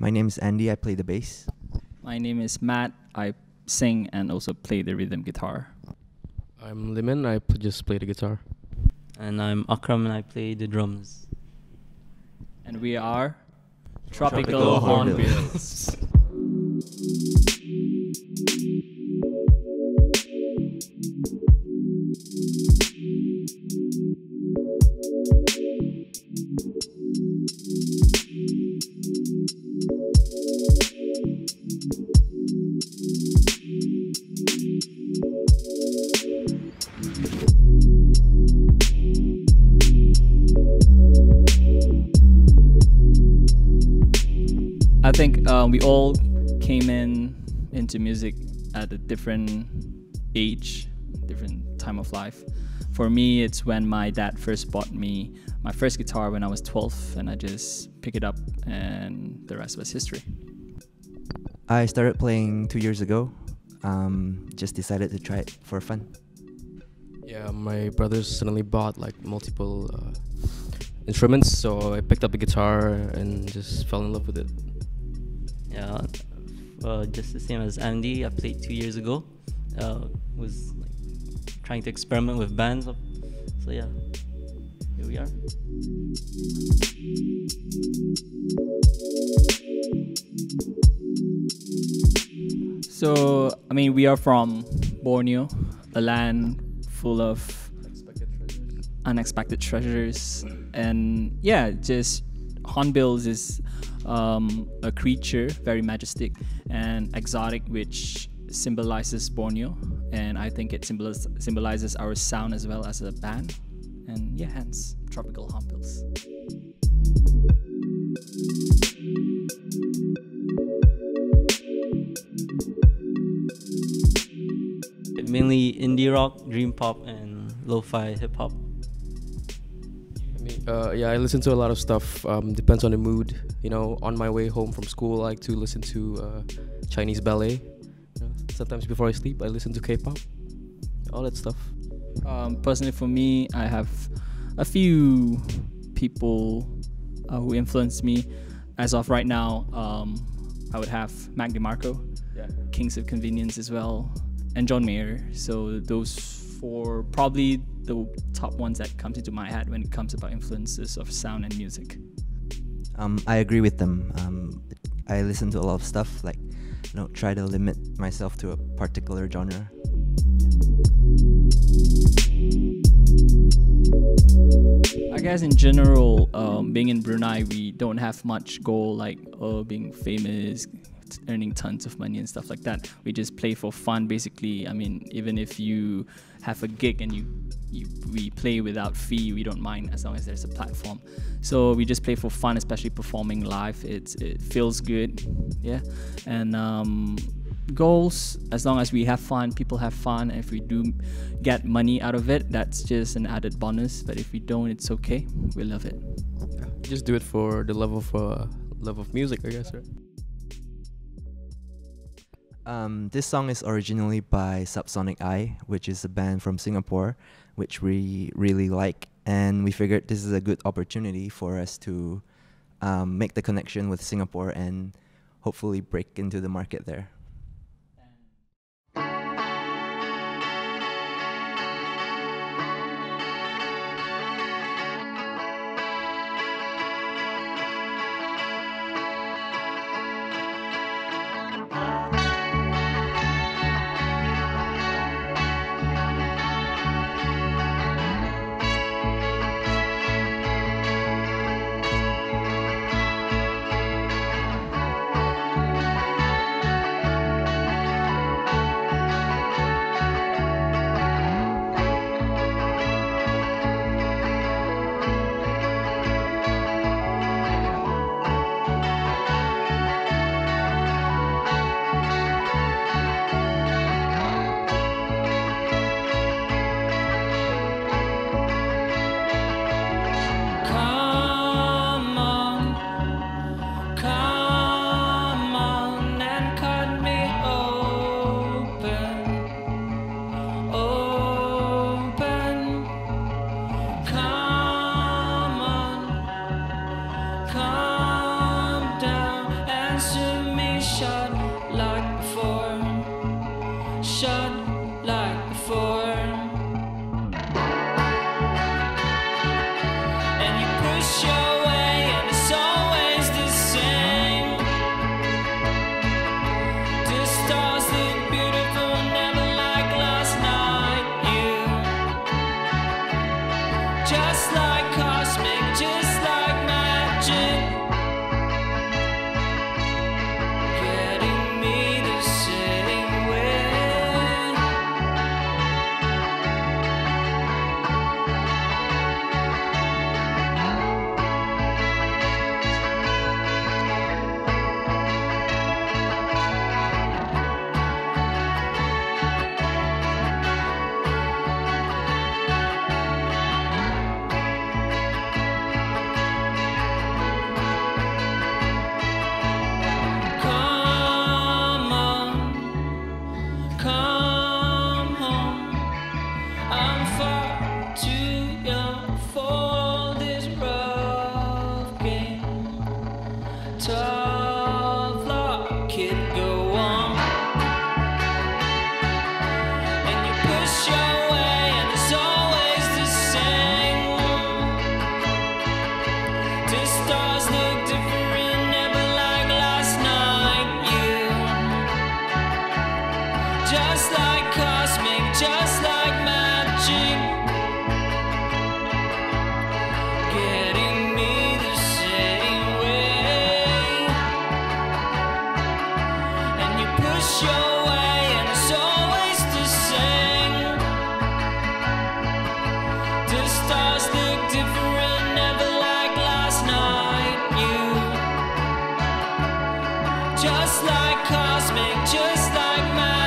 My name is Andy. I play the bass. My name is Matt. I sing and also play the rhythm guitar. I'm Liman. I just play the guitar. And I'm Akram, and I play the drums. And we are Tropical Hornbills. I think we all came into music at a different age, different time of life. For me, it's when my dad first bought me my first guitar when I was 12, and I just picked it up, and the rest was history. I started playing 2 years ago. Just decided to try it for fun. Yeah, my brothers suddenly bought like multiple instruments, so I picked up a guitar and just fell in love with it. Yeah, just the same as Andy. I played 2 years ago. Was like, trying to experiment with bands. So yeah, here we are. So, I mean, we are from Borneo, a land full of unexpected treasures. And yeah, just hornbills is a creature very majestic and exotic, which symbolizes Borneo, and I think it symbolizes our sound as well as a band, and yeah, hence Tropical Hornbills. Mainly indie rock, dream pop, and lo-fi hip hop. Yeah, I listen to a lot of stuff. Depends on the mood. You know, on my way home from school, I like to listen to Chinese ballet. Sometimes before I sleep, I listen to K-pop. All that stuff. Personally, for me, I have a few people who influenced me. As of right now, I would have Mac DeMarco, yeah. Kings of Convenience as well, and John Mayer. So those for probably the top ones that comes into my head when it comes about influences of sound and music. I agree with them. I listen to a lot of stuff, like, you know, try to limit myself to a particular genre. I guess in general, being in Brunei, we don't have much goal like, oh, being famous, earning tons of money and stuff like that. We just play for fun, basically. I mean, even if you have a gig and we play without fee, we don't mind as long as there's a platform. So we just play for fun, especially performing live. It feels good, yeah. And goals, as long as we have fun, people have fun. And if we do get money out of it, that's just an added bonus. But if we don't, it's okay. We love it. Yeah. Just do it for the love of music, I guess, right? This song is originally by Subsonic Eye, which is a band from Singapore, which we really like, and we figured this is a good opportunity for us to make the connection with Singapore and hopefully break into the market there. Just like cosmic, just like magic.